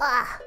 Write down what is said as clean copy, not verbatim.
Ah.